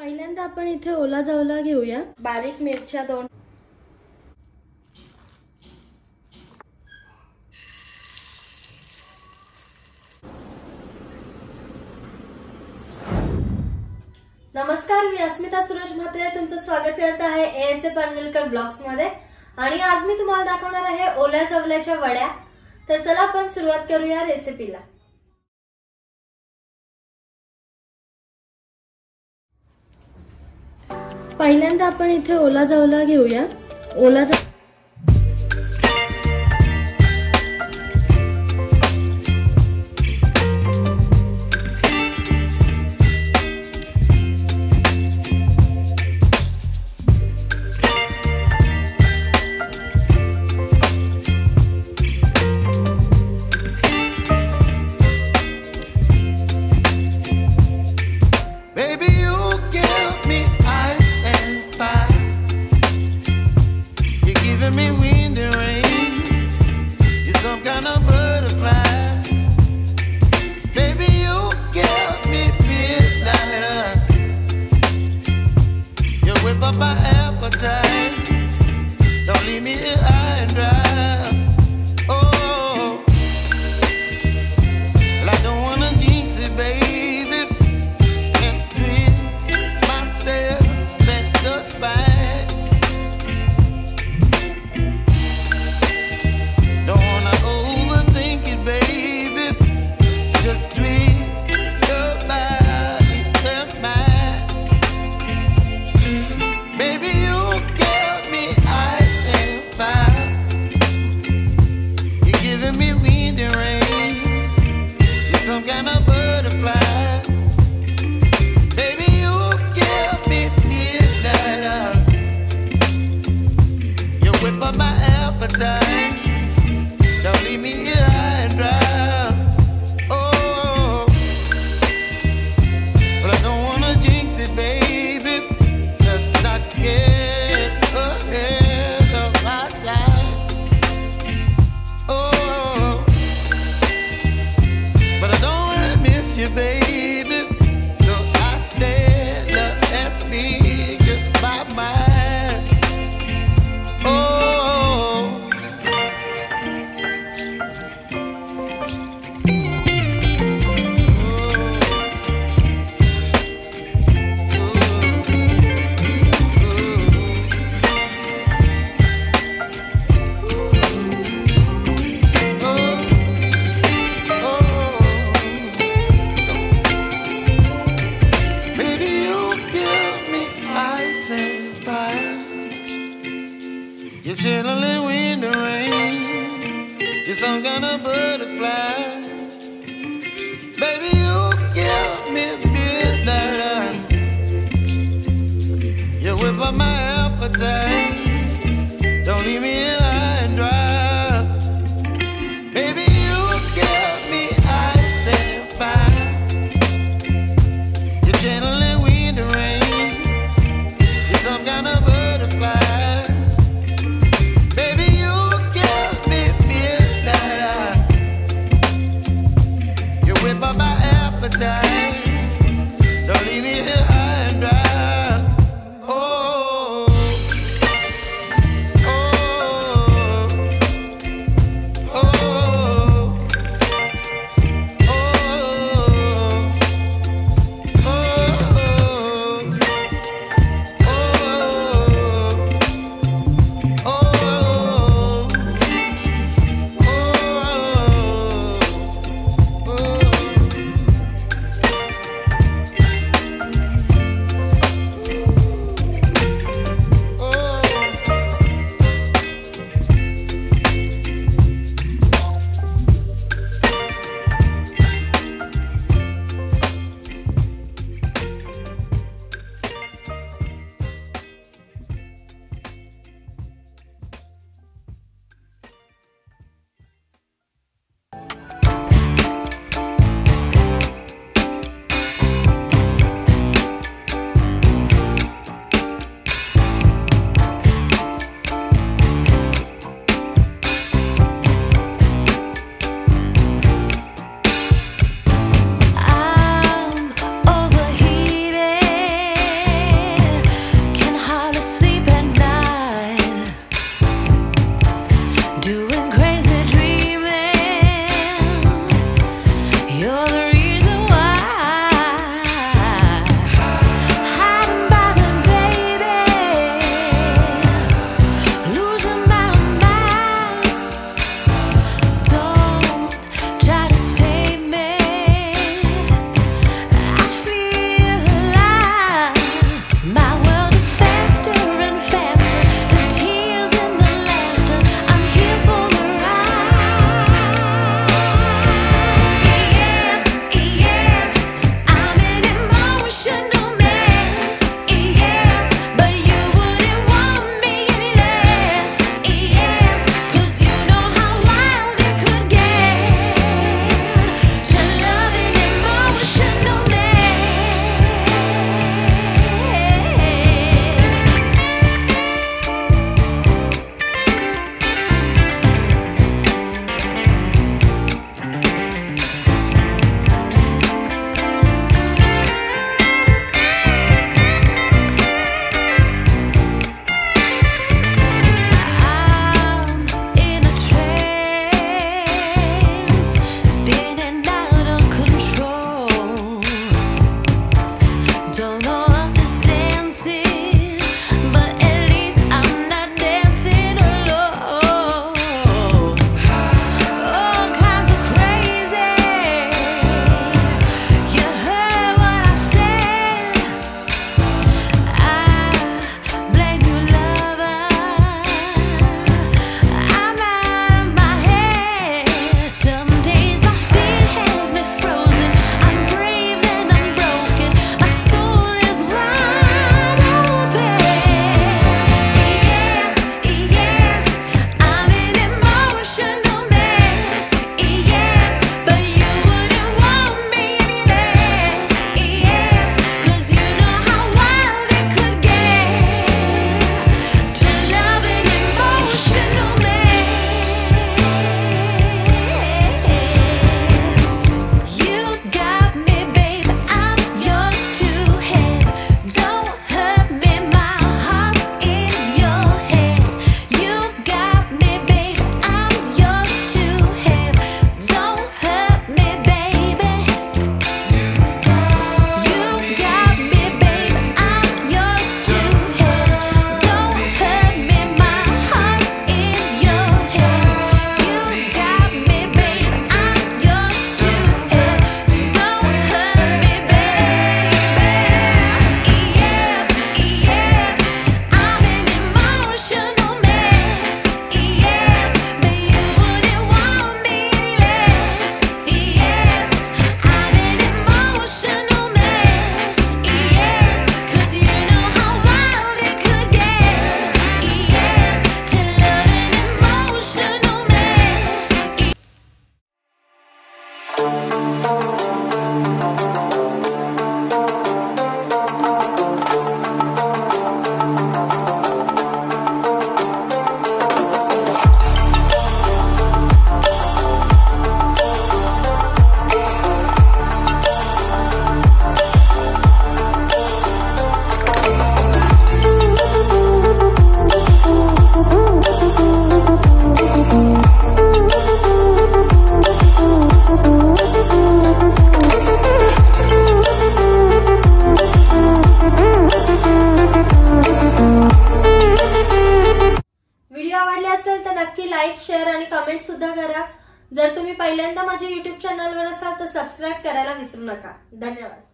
पहिल्यांदा आपण इथे ओला जावला घेऊया, बारीक मिरच्या दोन, नमस्कार मी अस्मिता सूरज म्हात्रे तुमचं स्वागत करत आहे एएसए पनवेलकर ब्लॉग्स मध्ये। आणि आज मी तुम्हाला दाखवणार आहे ओल्या जवल्याच्या वड्या। तर चला आपण सुरुवात करूया रेसिपीला। पहिल्यांदा आपण इथे ओला जवला घेऊया। ओला my appetite, don't leave me here high and dry. Oh, well, I don't wanna jinx it, baby, and twist myself at the spine. Don't wanna overthink it, baby, it's just twist. You're chilling when the rain, you're some kind of butterfly. Baby, you give me midnight oil, you whip up my appetite, don't leave me alone. Oh, comment सुद्धा करा. जर तुम्ही पहिल्यांदा माझ्या YouTube चॅनलवर असाल तर subscribe करायला विसरू नका. धन्यवाद.